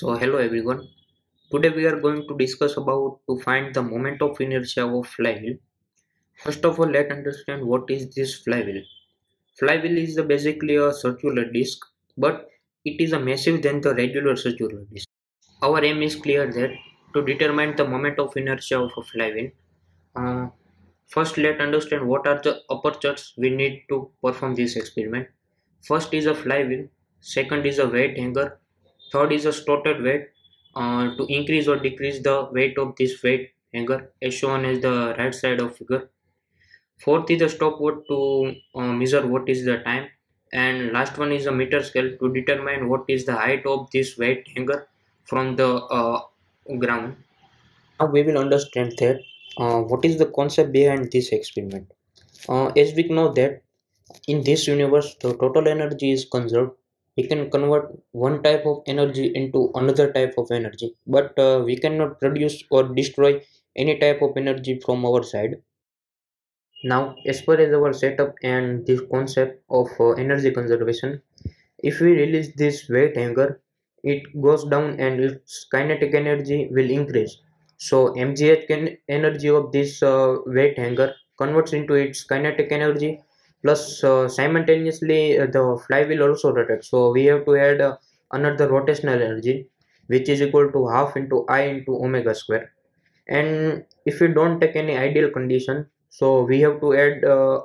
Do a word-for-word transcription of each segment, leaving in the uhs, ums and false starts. So hello everyone, today we are going to discuss about to find the moment of inertia of flywheel. First of all, let's understand what is this flywheel. Flywheel is basically a circular disc, but it is a massive than the regular circular disc. Our aim is clear that to determine the moment of inertia of a flywheel. Uh, first let's understand what are the apertures we need to perform this experiment. First is a flywheel, second is a weight hanger, third is a slotted weight uh, to increase or decrease the weight of this weight hanger as shown as the right side of figure. Fourth is a stopwatch to uh, measure what is the time, and last one is a meter scale to determine what is the height of this weight hanger from the uh, ground. Now we will understand that uh, what is the concept behind this experiment. Uh, as we know that in this universe the total energy is conserved. We can convert one type of energy into another type of energy, but uh, we cannot produce or destroy any type of energy from our side. Now, as far as our setup and this concept of uh, energy conservation, if we release this weight hanger, it goes down and its kinetic energy will increase. So M G H energy of this uh, weight hanger converts into its kinetic energy. Plus uh, simultaneously uh, the flywheel also rotates, so we have to add uh, another rotational energy, which is equal to half into I into omega square. And if we don't take any ideal condition, so we have to add uh,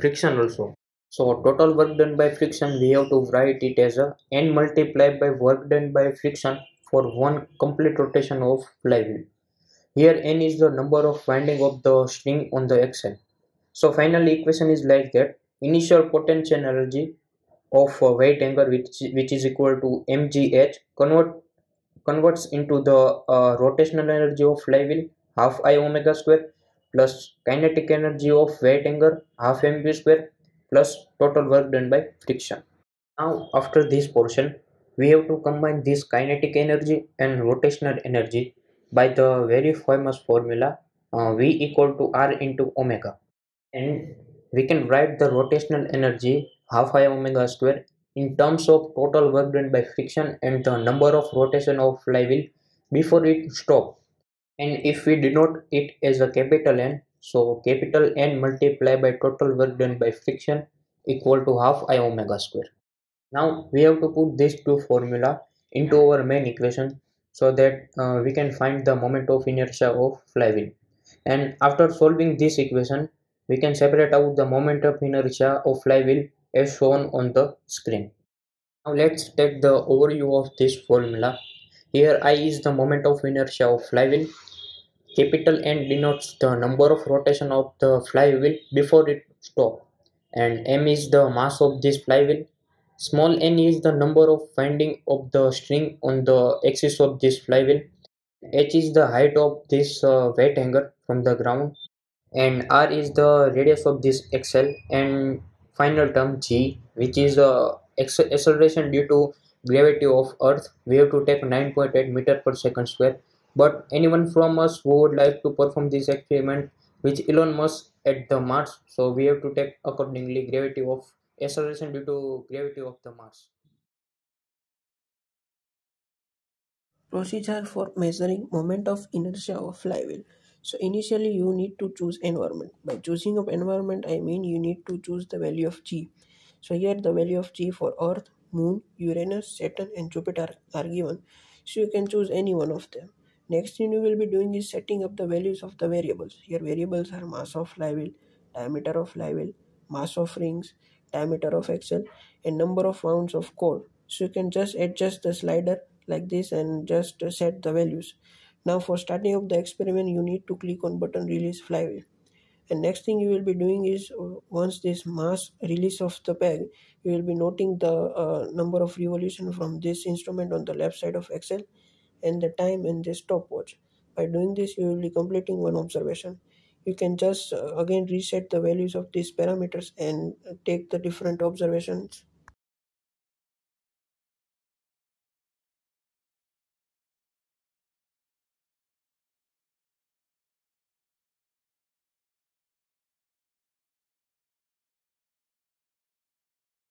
friction also. So total work done by friction, we have to write it as a n multiplied by work done by friction for one complete rotation of flywheel. Here n is the number of winding of the string on the axle. So finally equation is like that: initial potential energy of uh, weight hanger, which which is equal to mgh, convert converts into the uh, rotational energy of flywheel half I omega square plus kinetic energy of weight hanger half mv square plus total work done by friction. Now after this portion, we have to combine this kinetic energy and rotational energy by the very famous formula uh, v equal to r into omega, and we can write the rotational energy half I omega square in terms of total work done by friction and the number of rotation of flywheel before it stops. And if we denote it as a capital N, so capital N multiplied by total work done by friction equal to half I omega square. Now we have to put these two formula into our main equation so that uh, we can find the moment of inertia of flywheel. And after solving this equation, we can separate out the moment of inertia of flywheel as shown on the screen. Now let's take the overview of this formula. Here I is the moment of inertia of flywheel. Capital N denotes the number of rotation of the flywheel before it stops, and M is the mass of this flywheel. Small n is the number of winding of the string on the axis of this flywheel. H is the height of this uh, weight hanger from the ground, and r is the radius of this axle, and final term g, which is the acceleration due to gravity of earth. We have to take nine point eight meter per second square, but anyone from us who would like to perform this experiment which Elon Musk at the Mars, so we have to take accordingly gravity of acceleration due to gravity of the Mars. Procedure for measuring moment of inertia of flywheel. So initially you need to choose environment. By choosing of environment, I mean you need to choose the value of G. So here the value of G for Earth, Moon, Uranus, Saturn and Jupiter are given. So you can choose any one of them. Next thing you will be doing is setting up the values of the variables. Here variables are mass of flywheel, diameter of flywheel, mass of rings, diameter of axle and number of rounds of cord. So you can just adjust the slider like this and just set the values. Now for starting up the experiment, you need to click on button release flywheel, and next thing you will be doing is once this mass release of the peg, you will be noting the uh, number of revolution from this instrument on the left side of axle and the time in this stopwatch. By doing this you will be completing one observation. You can just uh, again reset the values of these parameters and take the different observations.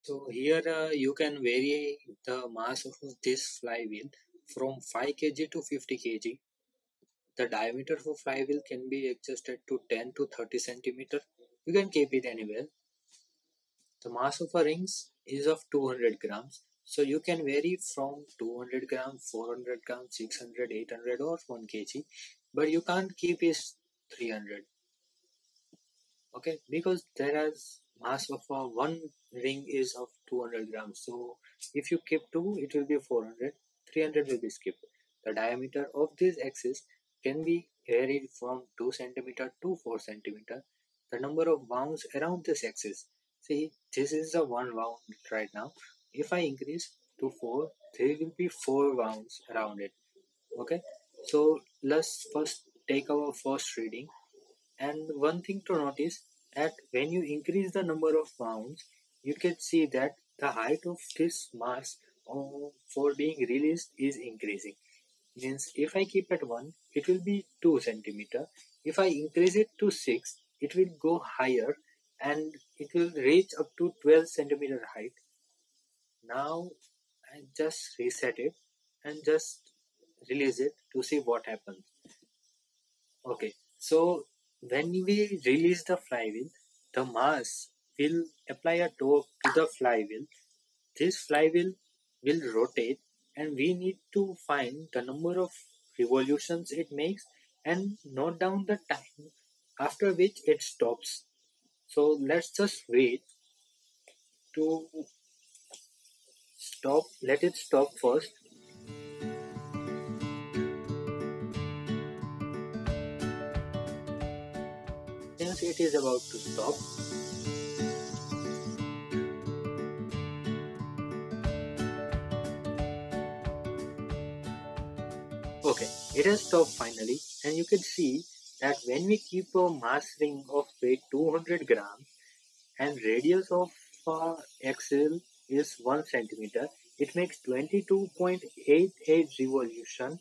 So here uh, you can vary the mass of this flywheel from five kilograms to fifty kilograms. The diameter for flywheel can be adjusted to ten to thirty centimeters. You can keep it anywhere. The mass of a rings is of two hundred grams. So you can vary from two hundred grams, four hundred grams, six hundred, eight hundred or one kilogram. But you can't keep it three hundred. Okay, because there is mass of a one ring is of two hundred grams. So if you keep two, it will be four hundred. three hundred will be skipped. The diameter of this axis can be varied from two centimeters to four centimeters. The number of wounds around this axis. See, this is the one wound right now. If I increase to four, there will be four wounds around it. Okay, so let's first take our first reading. And one thing to notice that when you increase the number of wounds, you can see that the height of this mass for being released is increasing. Means if I keep at one, it will be two centimeters. If I increase it to six, it will go higher and it will reach up to twelve centimeter height. Now I just reset it and just release it to see what happens. Okay, so when we release the flywheel, the mass will apply a torque to the flywheel. This flywheel will rotate and we need to find the number of revolutions it makes and note down the time after which it stops. So let's just wait to stop, let it stop first. Since it is about to stop, okay, it has stopped finally, and you can see that when we keep a mass ring of weight two hundred grams and radius of uh, axle is one centimeter, it makes twenty-two point eight eight revolution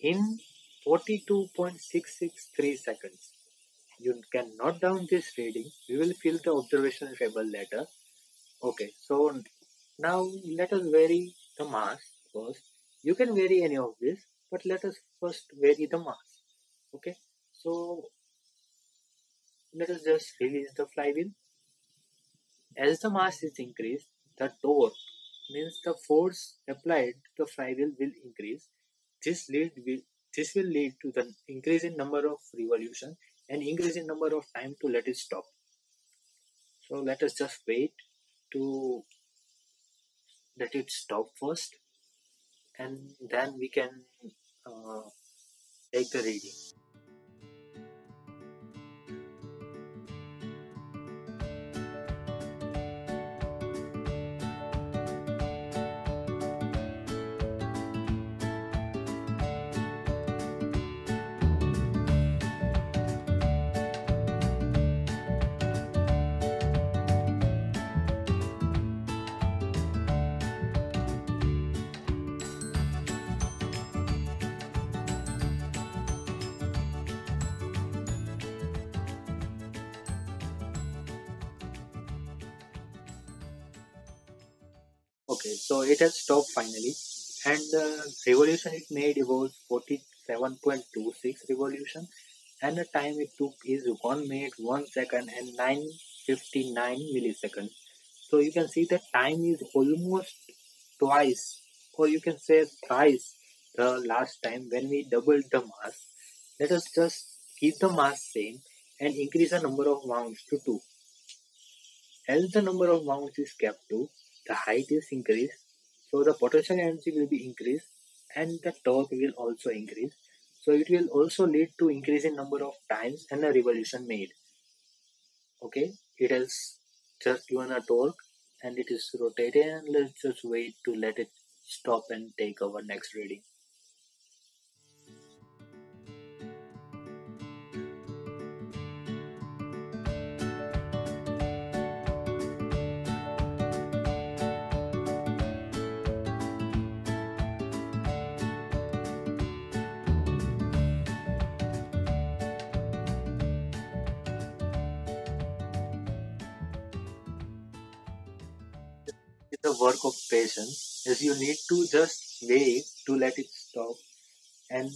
in forty-two point six six three seconds. You can note down this reading. We will fill the observation table later. Okay, so now let us vary the mass first. You can vary any of this, but let us first vary the mass. Okay, so let us just release the flywheel. As the mass is increased, the torque, means the force applied to the flywheel, will increase. This lead will, this will lead to the increase in number of revolutions and increase in number of time to let it stop. So let us just wait to let it stop first, and then we can uh, take the reading. Okay, so it has stopped finally, and the revolution it made was forty-seven point two six revolution, and the time it took is one minute one second and nine fifty-nine milliseconds. So you can see the time is almost twice, or you can say thrice the last time when we doubled the mass. Let us just keep the mass same and increase the number of wounds to two. As the number of wounds is kept to, the height is increased, so the potential energy will be increased and the torque will also increase. So it will also lead to increase in number of times and the revolution made. Okay, it has just given a torque and it is rotated, and let's just wait to let it stop and take our next reading. The work of patience, as you need to just wait to let it desktop, and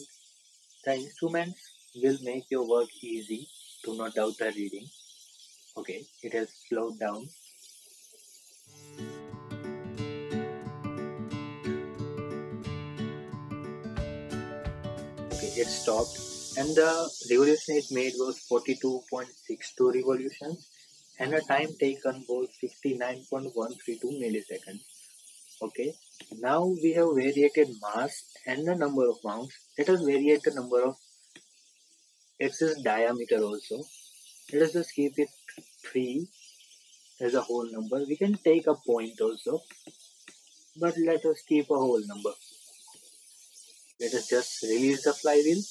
the instruments will make your work easy. Do not doubt the reading. Okay, it has slowed down. Okay, it stopped, and the revolution it made was forty-two point six two revolutions, and a time taken was fifty-nine point one three two milliseconds. Okay, now we have variated mass and the number of mounts. Let us variate the number of axis diameter also. Let us just keep it three as a whole number. We can take a point also, but let us keep a whole number. Let us just release the flywheel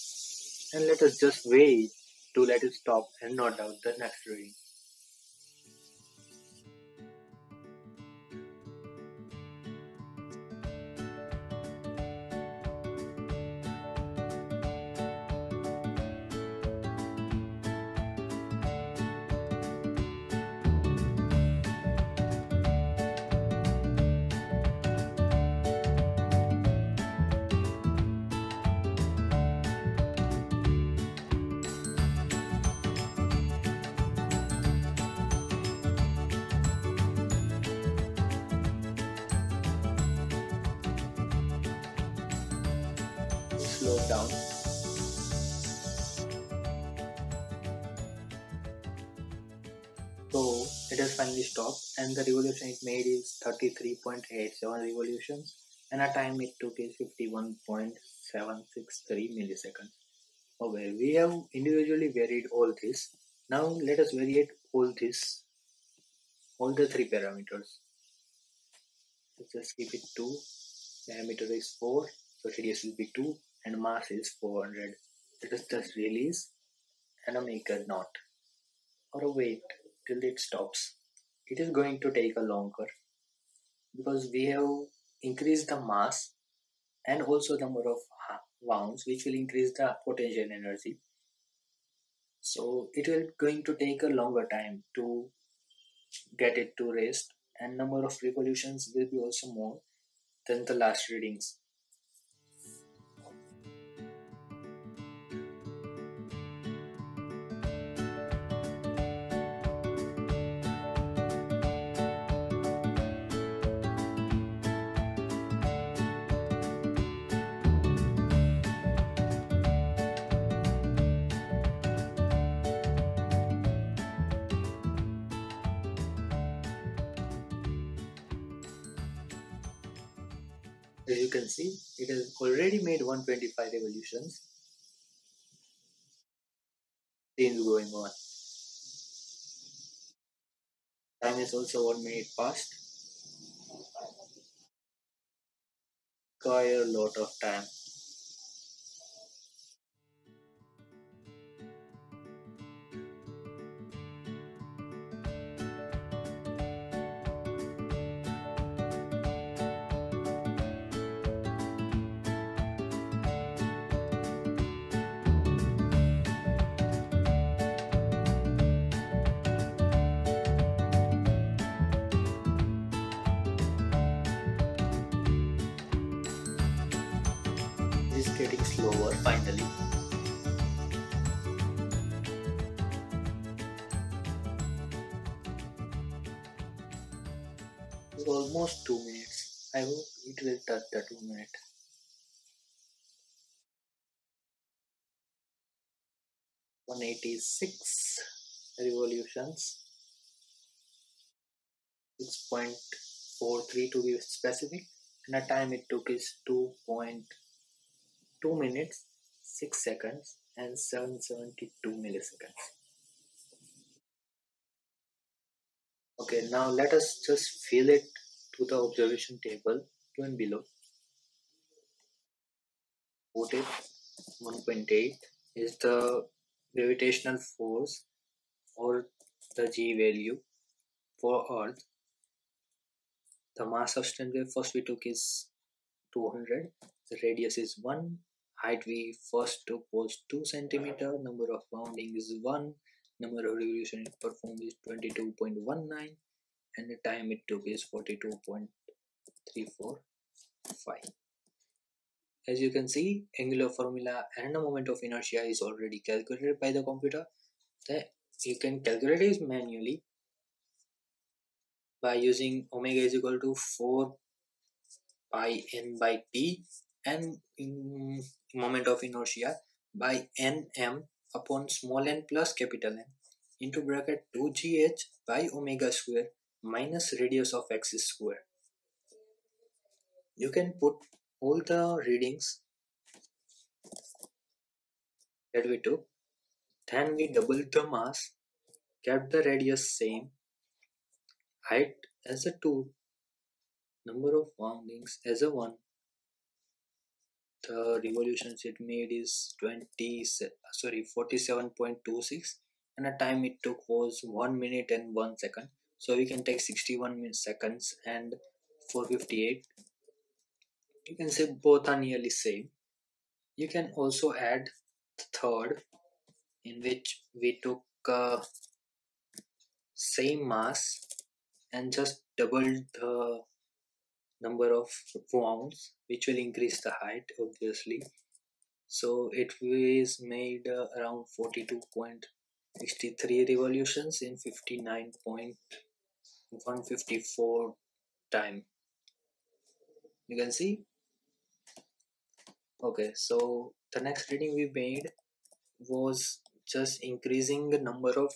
and let us just wait to let it stop and not doubt the next reading. Slow down. So it has finally stopped, and the revolution it made is thirty-three point eight seven revolutions, and a time it took is fifty-one point seven six three milliseconds. Okay, we have individually varied all this. Now let us variate all this, all the three parameters. Let's just keep it two. Diameter is four, so radius will be two. And mass is four hundred. Let us just release and make a knot or wait till it stops. It is going to take a longer because we have increased the mass and also the number of wounds, which will increase the potential energy. So it will going to take a longer time to get it to rest, and number of revolutions will be also more than the last readings. As you can see, it has already made one hundred twenty-five revolutions. Things going on. Time is also one minute past. Quite a lot of time. Is getting slower finally. It's almost two minutes. I hope it will touch the two minute. one hundred eighty-six revolutions. six point four three to be specific, and the time it took is two point two minutes, six seconds, and seven hundred seventy-two milliseconds. Okay, now let us just fill it to the observation table, to and below. Put it, one point eight is the gravitational force or the G value for Earth. The mass of stand wave first we took is two hundred, the radius is one. Height we first took was two centimeters, number of rounding is one, number of revolutions it performed is twenty-two point one nine, and the time it took is forty-two point three four five. As you can see, angular formula and the moment of inertia is already calculated by the computer. Then you can calculate it manually by using omega is equal to four pi n by p and um, moment of inertia by nm upon small n plus capital N into bracket two g h by omega square minus radius of x square. You can put all the readings that we took, then we double the mass, kept the radius same, height as a two, number of woundings as a one, the revolutions it made is twenty sorry forty-seven point two six, and the time it took was one minute and one second, so we can take sixty-one seconds and four fifty-eight. You can say both are nearly same. You can also add third, in which we took uh, same mass and just doubled the number of pounds, which will increase the height obviously. So it was made uh, around forty-two point six three revolutions in fifty-nine point one five four time. You can see. Okay, so the next reading we made was just increasing the number of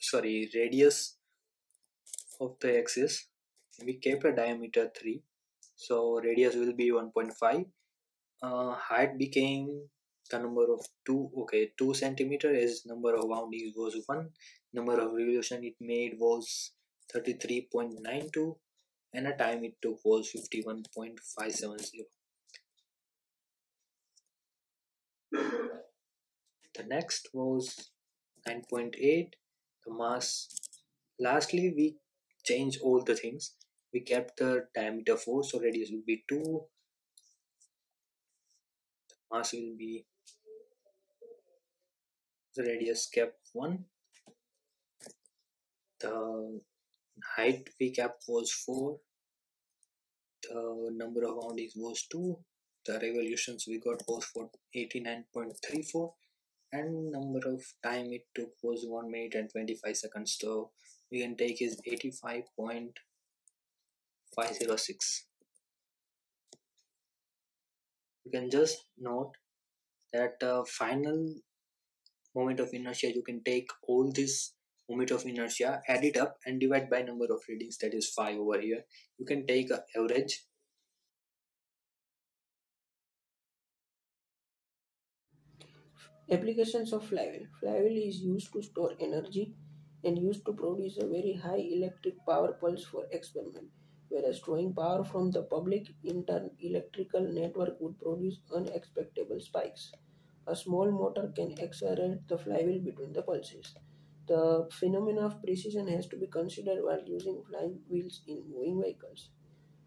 sorry radius of the axis. We kept a diameter three, so radius will be one point five. Uh, height became the number of two. Okay, two centimeter as number of woundings was one. Number of revolution it made was thirty-three point nine two, and a time it took was fifty-one point five seven zero. The next was nine point eight, the mass. Lastly, we changed all the things. We kept the diameter four, so radius will be two. The mass will be, the radius kept one. The height we kept was four. The number of woundings was two. The revolutions we got was for eighty-nine point three four, and number of time it took was one minute and twenty-five seconds, so we can take is eighty-five point five zero six. You can just note that uh, final moment of inertia, you can take all this moment of inertia, add it up and divide by number of readings, that is five over here. You can take an average. Applications of flywheel. Flywheel is used to store energy and used to produce a very high electric power pulse for experiment, whereas drawing power from the public internal electrical network would produce unexpected spikes. A small motor can accelerate the flywheel between the pulses. The phenomena of precision has to be considered while using flywheels in moving vehicles.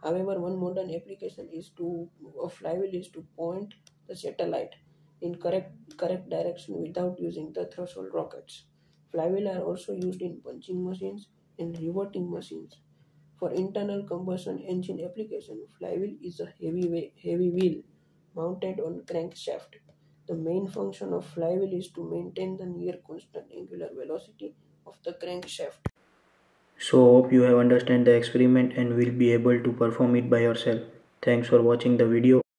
However, one modern application is to a flywheel is to point the satellite in correct correct direction without using the thrust rockets. Flywheel are also used in punching machines and reverting machines. For internal combustion engine application, flywheel is a heavy heavy wheel mounted on crankshaft. The main function of flywheel is to maintain the near constant angular velocity of the crankshaft. So hope you have understood the experiment and will be able to perform it by yourself. Thanks for watching the video.